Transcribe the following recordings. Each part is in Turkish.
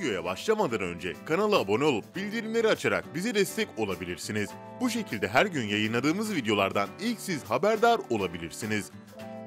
videoya başlamadan önce kanala abone olup bildirimleri açarak bize destek olabilirsiniz. Bu şekilde her gün yayınladığımız videolardan ilk siz haberdar olabilirsiniz.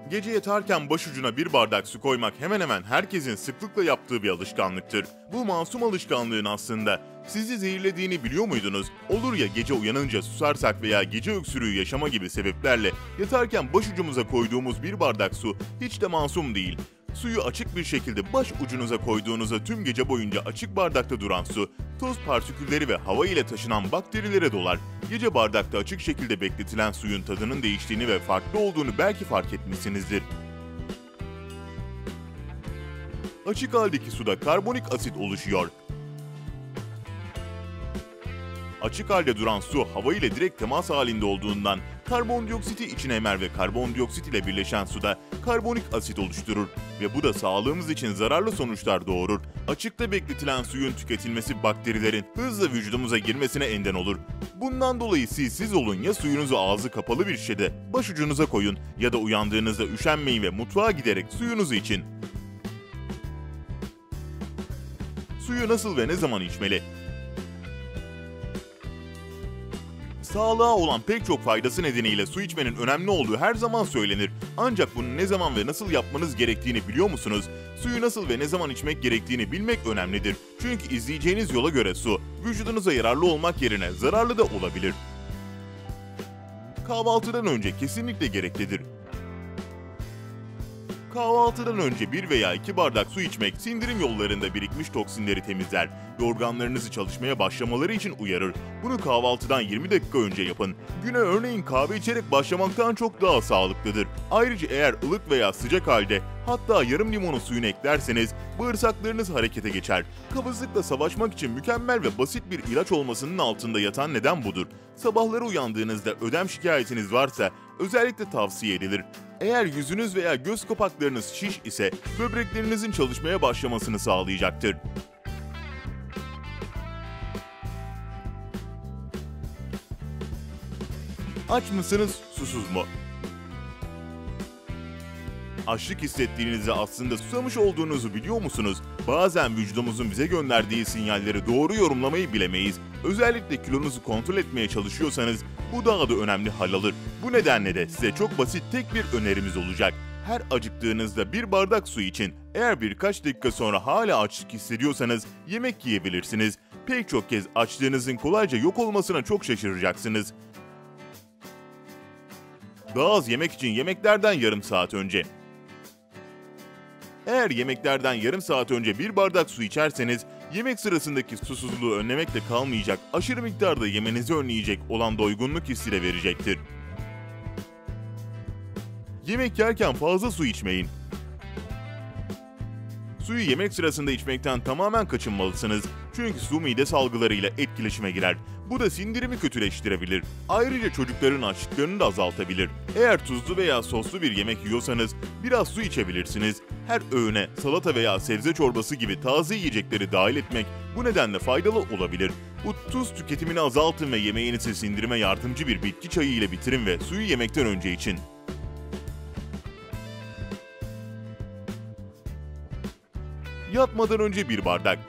Gece yatarken başucuna bir bardak su koymak hemen hemen herkesin sıklıkla yaptığı bir alışkanlıktır. Bu masum alışkanlığın aslında sizi zehirlediğini biliyor muydunuz? Olur ya, gece uyanınca susarsak veya gece öksürüğü yaşama gibi sebeplerle yatarken başucumuza koyduğumuz bir bardak su hiç de masum değil. Suyu açık bir şekilde baş ucunuza koyduğunuzda tüm gece boyunca açık bardakta duran su, toz partikülleri ve hava ile taşınan bakterilere dolar. Gece bardakta açık şekilde bekletilen suyun tadının değiştiğini ve farklı olduğunu belki fark etmişsinizdir. Açık haldeki suda karbonik asit oluşuyor. Açık halde duran su hava ile direkt temas halinde olduğundan karbondioksiti içine emer ve karbondioksit ile birleşen suda karbonik asit oluşturur ve bu da sağlığımız için zararlı sonuçlar doğurur. Açıkta bekletilen suyun tüketilmesi bakterilerin hızla vücudumuza girmesine neden olur. Bundan dolayı siz olun ya suyunuzu ağzı kapalı bir şişede başucunuza koyun ya da uyandığınızda üşenmeyin ve mutfağa giderek suyunuzu için. Suyu nasıl ve ne zaman içmeli? Sağlığa olan pek çok faydası nedeniyle su içmenin önemli olduğu her zaman söylenir. Ancak bunu ne zaman ve nasıl yapmanız gerektiğini biliyor musunuz? Suyu nasıl ve ne zaman içmek gerektiğini bilmek önemlidir. Çünkü izleyeceğiniz yola göre su, vücudunuza yararlı olmak yerine zararlı da olabilir. Kahvaltıdan önce kesinlikle gereklidir. Kahvaltıdan önce 1 veya 2 bardak su içmek sindirim yollarında birikmiş toksinleri temizler ve organlarınızı çalışmaya başlamaları için uyarır. Bunu kahvaltıdan 20 dakika önce yapın. Güne örneğin kahve içerek başlamaktan çok daha sağlıklıdır. Ayrıca eğer ılık veya sıcak halde hatta yarım limonun suyunu eklerseniz bağırsaklarınız harekete geçer. Kabızlıkla savaşmak için mükemmel ve basit bir ilaç olmasının altında yatan neden budur. Sabahları uyandığınızda ödem şikayetiniz varsa özellikle tavsiye edilir. Eğer yüzünüz veya göz kapaklarınız şiş ise böbreklerinizin çalışmaya başlamasını sağlayacaktır. Aç mısınız, susuz mu? Açlık hissettiğinizde aslında susamış olduğunuzu biliyor musunuz? Bazen vücudumuzun bize gönderdiği sinyalleri doğru yorumlamayı bilemeyiz. Özellikle kilonuzu kontrol etmeye çalışıyorsanız bu daha da önemli hal alır. Bu nedenle de size çok basit tek bir önerimiz olacak. Her acıktığınızda bir bardak su için, eğer birkaç dakika sonra hala açlık hissediyorsanız yemek yiyebilirsiniz. Pek çok kez açlığınızın kolayca yok olmasına çok şaşıracaksınız. Daha az yemek için yemeklerden yarım saat önce. Eğer yemeklerden yarım saat önce bir bardak su içerseniz, yemek sırasındaki susuzluğu önlemekle kalmayacak, aşırı miktarda yemenizi önleyecek olan doygunluk hissi de verecektir. Yemek yerken fazla su içmeyin. Suyu yemek sırasında içmekten tamamen kaçınmalısınız. Çünkü su mide salgılarıyla etkileşime girer. Bu da sindirimi kötüleştirebilir. Ayrıca çocukların açlıklarını da azaltabilir. Eğer tuzlu veya soslu bir yemek yiyorsanız biraz su içebilirsiniz. Her öğüne salata veya sebze çorbası gibi taze yiyecekleri dahil etmek bu nedenle faydalı olabilir. Bu tuz tüketimini azaltın ve yemeğinizi sindirime yardımcı bir bitki çayı ile bitirin ve suyu yemekten önce için. Yatmadan önce bir bardak.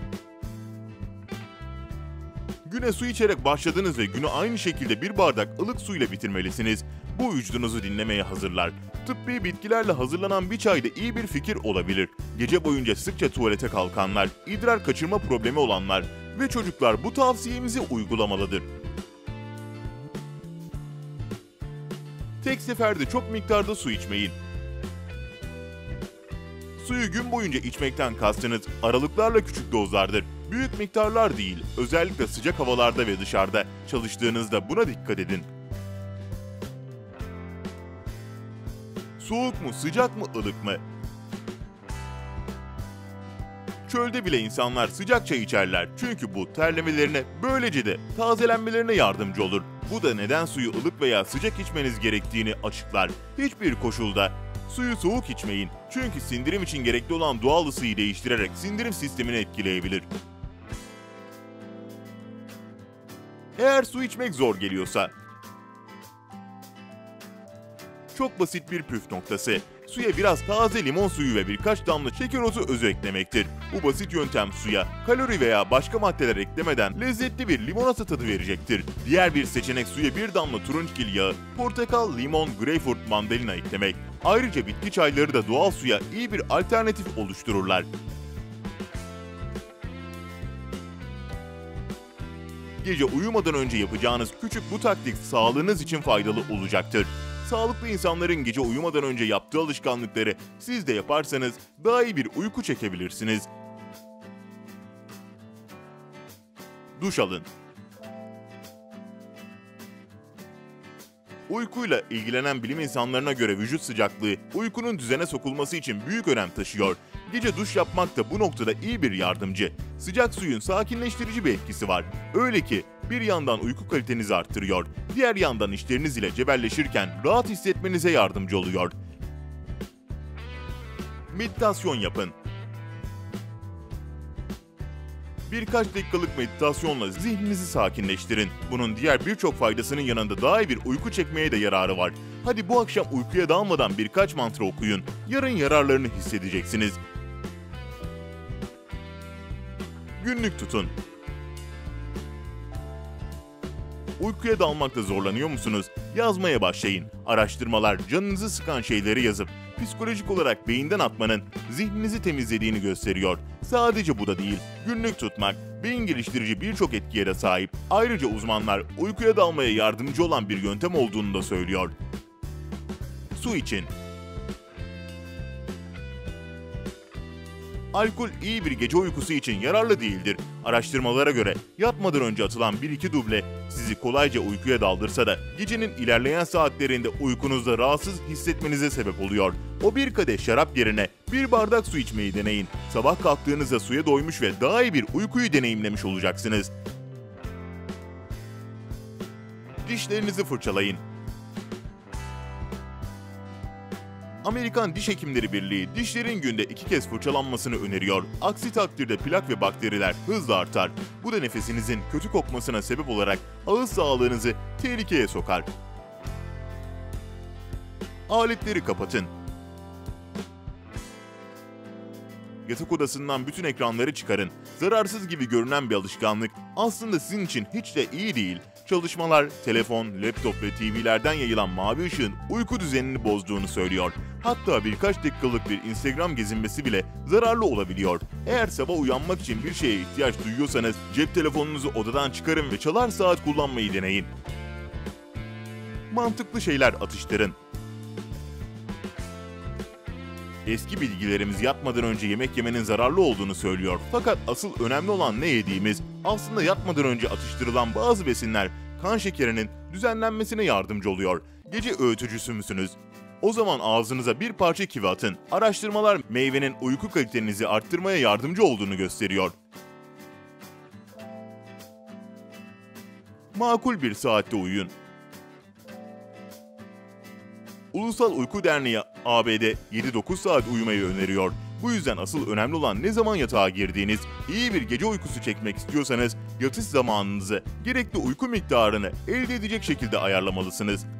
Güne su içerek başladınız ve günü aynı şekilde bir bardak ılık suyla bitirmelisiniz. Bu vücudunuzu dinlemeye hazırlar. Tıbbi bitkilerle hazırlanan bir çay da iyi bir fikir olabilir. Gece boyunca sıkça tuvalete kalkanlar, idrar kaçırma problemi olanlar ve çocuklar bu tavsiyemizi uygulamalıdır. Tek seferde çok miktarda su içmeyin. Suyu gün boyunca içmekten kastınız aralıklarla küçük dozlardır. Büyük miktarlar değil, özellikle sıcak havalarda ve dışarıda çalıştığınızda buna dikkat edin. Soğuk mu, sıcak mı, ılık mı? Çölde bile insanlar sıcak çay içerler çünkü bu terlemelerine, böylece de tazelenmelerine yardımcı olur. Bu da neden suyu ılık veya sıcak içmeniz gerektiğini açıklar. Hiçbir koşulda suyu soğuk içmeyin çünkü sindirim için gerekli olan doğal ısıyı değiştirerek sindirim sistemini etkileyebilir. Eğer su içmek zor geliyorsa, çok basit bir püf noktası. Suya biraz taze limon suyu ve birkaç damla şekerozu özü eklemektir. Bu basit yöntem suya kalori veya başka maddeler eklemeden lezzetli bir limonata tadı verecektir. Diğer bir seçenek suya bir damla turunçgil yağı, portakal, limon, greyfurt, mandalina eklemek. Ayrıca bitki çayları da doğal suya iyi bir alternatif oluştururlar. Gece uyumadan önce yapacağınız küçük bu taktik sağlığınız için faydalı olacaktır. Sağlıklı insanların gece uyumadan önce yaptığı alışkanlıkları siz de yaparsanız daha iyi bir uyku çekebilirsiniz. Duş alın. Uykuyla ilgilenen bilim insanlarına göre vücut sıcaklığı uykunun düzene sokulması için büyük önem taşıyor. Gece duş yapmak da bu noktada iyi bir yardımcı. Sıcak suyun sakinleştirici bir etkisi var. Öyle ki bir yandan uyku kalitenizi arttırıyor, diğer yandan işleriniz ile cebelleşirken rahat hissetmenize yardımcı oluyor. Meditasyon yapın. Birkaç dakikalık meditasyonla zihninizi sakinleştirin. Bunun diğer birçok faydasının yanında daha iyi bir uyku çekmeye de yararı var. Hadi bu akşam uykuya dalmadan birkaç mantra okuyun. Yarın yararlarını hissedeceksiniz. Günlük tutun. Uykuya dalmakta zorlanıyor musunuz? Yazmaya başlayın. Araştırmalar canınızı sıkan şeyleri yazıp psikolojik olarak beyinden atmanın zihninizi temizlediğini gösteriyor. Sadece bu da değil, günlük tutmak beyin geliştirici birçok etkiye de sahip. Ayrıca uzmanlar uykuya dalmaya yardımcı olan bir yöntem olduğunu da söylüyor. Su için. Alkol iyi bir gece uykusu için yararlı değildir. Araştırmalara göre yatmadan önce atılan 1-2 duble sizi kolayca uykuya daldırsa da gecenin ilerleyen saatlerinde uykunuzda rahatsız hissetmenize sebep oluyor. O bir kadeh şarap yerine bir bardak su içmeyi deneyin. Sabah kalktığınızda suya doymuş ve daha iyi bir uykuyu deneyimlemiş olacaksınız. Dişlerinizi fırçalayın. Amerikan Diş Hekimleri Birliği dişlerin günde 2 kez fırçalanmasını öneriyor. Aksi takdirde plak ve bakteriler hızla artar. Bu da nefesinizin kötü kokmasına sebep olarak ağız sağlığınızı tehlikeye sokar. Aletleri kapatın. Yatak odasından bütün ekranları çıkarın. Zararsız gibi görünen bir alışkanlık aslında sizin için hiç de iyi değil. Çalışmalar, telefon, laptop ve TV'lerden yayılan mavi ışığın uyku düzenini bozduğunu söylüyor. Hatta birkaç dakikalık bir Instagram gezinmesi bile zararlı olabiliyor. Eğer sabah uyanmak için bir şeye ihtiyaç duyuyorsanız cep telefonunuzu odadan çıkarın ve çalar saat kullanmayı deneyin. Mantıklı şeyler atıştırın. Eski bilgilerimiz yatmadan önce yemek yemenin zararlı olduğunu söylüyor. Fakat asıl önemli olan ne yediğimiz. Aslında yatmadan önce atıştırılan bazı besinler kan şekerinin düzenlenmesine yardımcı oluyor. Gece öğütücüsü müsünüz? O zaman ağzınıza bir parça kivi atın. Araştırmalar meyvenin uyku kalitenizi arttırmaya yardımcı olduğunu gösteriyor. Makul bir saatte uyuyun. Ulusal Uyku Derneği ABD 7-9 saat uyumayı öneriyor. Bu yüzden asıl önemli olan ne zaman yatağa girdiğiniz. İyi bir gece uykusu çekmek istiyorsanız yatış zamanınızı, gerekli uyku miktarını elde edecek şekilde ayarlamalısınız.